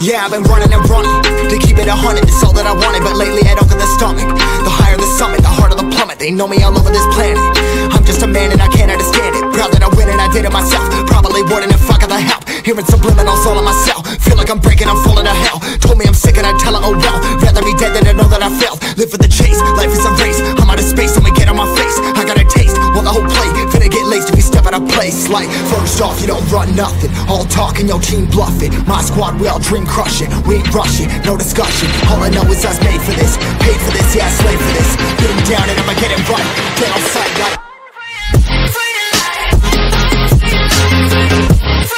Yeah, I've been running and running to keep it 100. It's all that I wanted, but lately I don't get the stomach. The higher the summit, the harder the plummet. They know me all over this planet. I'm just a man and I can't understand it. Proud that I win and I did it myself. Probably wouldn't if I got the help. Hearing subliminals all in my cell. Feel like I'm breaking, I'm falling to hell. Told me I'm sick and I tell her, oh well. Rather be dead than to know that I failed. Live for the chase, life is a race. I'm out of space, let me get on my face. I got a taste, want the whole plate. Finna get laced if you step out of place. Like, first off, you don't run nothing. All talk and your team bluffing. My squad, we all dream crushing. We ain't rushing, no discussion. All I know is I was made for this. Paid for this, yeah, I slaved for this. Getting down and I'ma get it right. Get on sight, like.